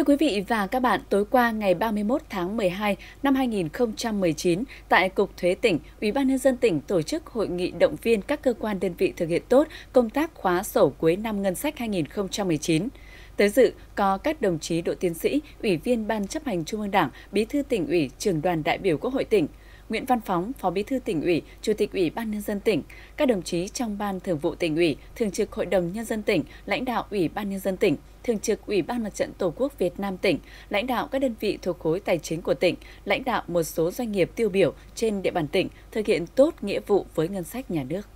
Thưa quý vị và các bạn, tối qua ngày 31 tháng 12 năm 2019, tại Cục Thuế tỉnh, Ủy ban nhân dân tỉnh tổ chức hội nghị động viên các cơ quan đơn vị thực hiện tốt công tác khóa sổ cuối năm ngân sách 2019. Tới dự có các đồng chí Đỗ Tiến Sỹ, Ủy viên Ban Chấp hành Trung ương Đảng, Bí thư tỉnh ủy, Trưởng đoàn đại biểu Quốc hội tỉnh, Nguyễn Văn Phóng, Phó Bí thư tỉnh ủy, Chủ tịch Ủy ban nhân dân tỉnh, các đồng chí trong Ban Thường vụ tỉnh ủy, Thường trực Hội đồng nhân dân tỉnh, lãnh đạo Ủy ban nhân dân tỉnh, Thường trực Ủy ban Mặt trận Tổ quốc Việt Nam tỉnh, lãnh đạo các đơn vị thuộc khối tài chính của tỉnh, lãnh đạo một số doanh nghiệp tiêu biểu trên địa bàn tỉnh thực hiện tốt nghĩa vụ với ngân sách nhà nước.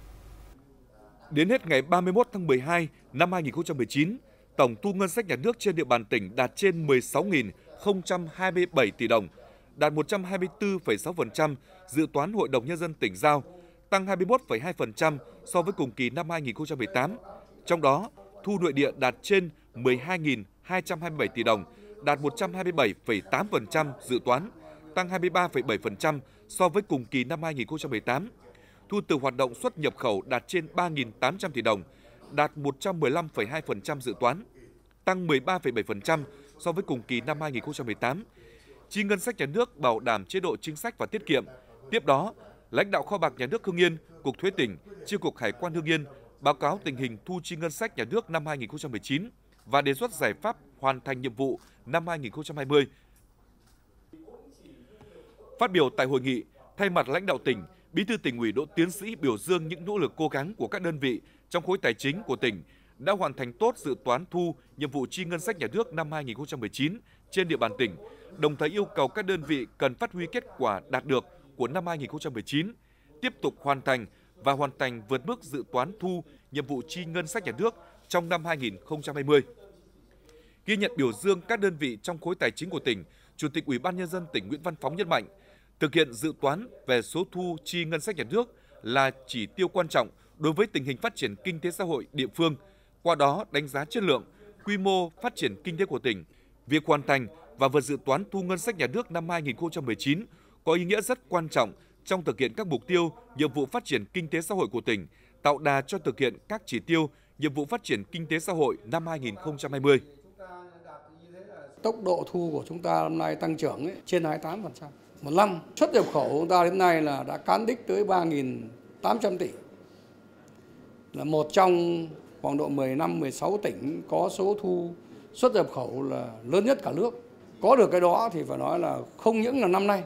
Đến hết ngày 31 tháng 12 năm 2019, tổng thu ngân sách nhà nước trên địa bàn tỉnh đạt trên 16.027 tỷ đồng, đạt 124,6% dự toán Hội đồng nhân dân tỉnh giao, tăng 21,2% so với cùng kỳ năm 2018. Trong đó, thu nội địa đạt trên 12.227 tỷ đồng, đạt 127,8% dự toán, tăng 23,7% so với cùng kỳ năm 2018. Thu từ hoạt động xuất nhập khẩu đạt trên 3.800 tỷ đồng, đạt 115,2% dự toán, tăng 13,7% so với cùng kỳ năm 2018. Chi ngân sách nhà nước bảo đảm chế độ chính sách và tiết kiệm. Tiếp đó, lãnh đạo Kho bạc Nhà nước Hưng Yên, Cục Thuế tỉnh, Chi cục Hải quan Hưng Yên báo cáo tình hình thu chi ngân sách nhà nước năm 2019 và đề xuất giải pháp hoàn thành nhiệm vụ năm 2020. Phát biểu tại hội nghị, thay mặt lãnh đạo tỉnh, Bí thư tỉnh ủy Đỗ Tiến Sỹ biểu dương những nỗ lực cố gắng của các đơn vị trong khối tài chính của tỉnh đã hoàn thành tốt dự toán thu nhiệm vụ chi ngân sách nhà nước năm 2019 trên địa bàn tỉnh, đồng thời yêu cầu các đơn vị cần phát huy kết quả đạt được của năm 2019, tiếp tục hoàn thành và vượt mức dự toán thu nhiệm vụ chi ngân sách nhà nước trong năm 2020. Ghi nhận biểu dương các đơn vị trong khối tài chính của tỉnh, Chủ tịch Ủy ban nhân dân tỉnh Nguyễn Văn Phóng nhấn mạnh, thực hiện dự toán về số thu chi ngân sách nhà nước là chỉ tiêu quan trọng đối với tình hình phát triển kinh tế xã hội địa phương, qua đó đánh giá chất lượng, quy mô phát triển kinh tế của tỉnh. Việc hoàn thành và vượt dự toán thu ngân sách nhà nước năm 2019 có ý nghĩa rất quan trọng trong thực hiện các mục tiêu, nhiệm vụ phát triển kinh tế xã hội của tỉnh, tạo đà cho thực hiện các chỉ tiêu, nhiệm vụ phát triển kinh tế xã hội năm 2020. Tốc độ thu của chúng ta năm nay tăng trưởng trên 28% một năm. Xuất nhập khẩu của chúng ta đến nay là đã cán đích tới 3.800 tỷ. Là một trong khoảng độ 15-16 tỉnh có số thu xuất nhập khẩu là lớn nhất cả nước. Có được cái đó thì phải nói là không những là năm nay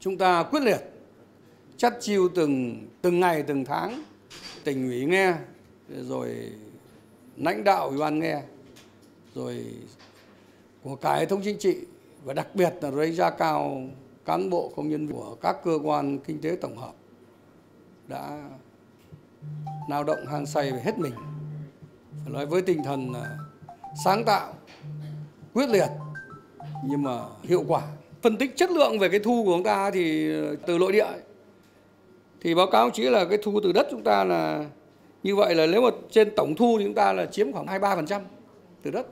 chúng ta quyết liệt chắt chiu từng ngày từng tháng, tỉnh ủy nghe, rồi lãnh đạo ủy ban nghe, rồi của cả hệ thống chính trị và đặc biệt là đánh giá cao cán bộ công nhân của các cơ quan kinh tế tổng hợp đã lao động hăng say về hết mình. Phải nói với tinh thần sáng tạo, quyết liệt nhưng mà hiệu quả. Phân tích chất lượng về cái thu của chúng ta thì từ nội địa thì báo cáo chỉ là cái thu từ đất chúng ta là như vậy, là nếu mà trên tổng thu thì chúng ta là chiếm khoảng 23% từ đất.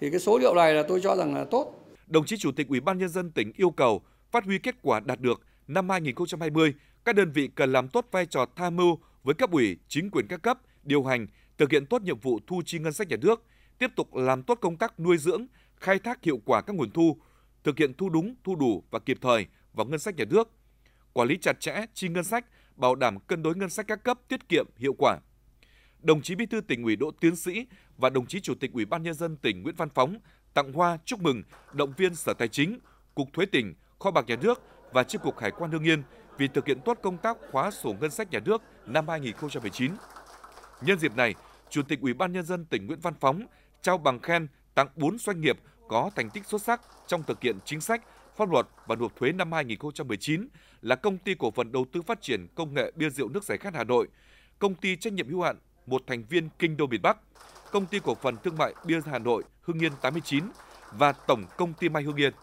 Thì cái số liệu này là tôi cho rằng là tốt. Đồng chí Chủ tịch Ủy ban nhân dân tỉnh yêu cầu phát huy kết quả đạt được năm 2020, các đơn vị cần làm tốt vai trò tham mưu với cấp ủy, chính quyền các cấp, điều hành, thực hiện tốt nhiệm vụ thu chi ngân sách nhà nước, tiếp tục làm tốt công tác nuôi dưỡng, khai thác hiệu quả các nguồn thu, thực hiện thu đúng, thu đủ và kịp thời vào ngân sách nhà nước, quản lý chặt chẽ chi ngân sách, bảo đảm cân đối ngân sách các cấp tiết kiệm, hiệu quả. Đồng chí Bí thư tỉnh ủy Đỗ Tiến Sỹ và đồng chí Chủ tịch Ủy ban nhân dân tỉnh Nguyễn Văn Phóng tặng hoa chúc mừng, động viên Sở Tài chính, Cục Thuế tỉnh, Kho bạc Nhà nước và Chi cục Hải quan Hưng Yên vì thực hiện tốt công tác khóa sổ ngân sách nhà nước năm 2019. Nhân dịp này, Chủ tịch Ủy ban nhân dân tỉnh Nguyễn Văn Phóng trao bằng khen tặng 4 doanh nghiệp có thành tích xuất sắc trong thực hiện chính sách, pháp luật và nộp thuế năm 2019 là Công ty Cổ phần Đầu tư Phát triển Công nghệ Bia rượu nước giải khát Hà Nội, Công ty Trách nhiệm hữu hạn một thành viên Kinh Đô miền Bắc, Công ty Cổ phần Thương mại Bia Hà Nội Hưng Yên 89 và Tổng Công ty May Hưng Yên.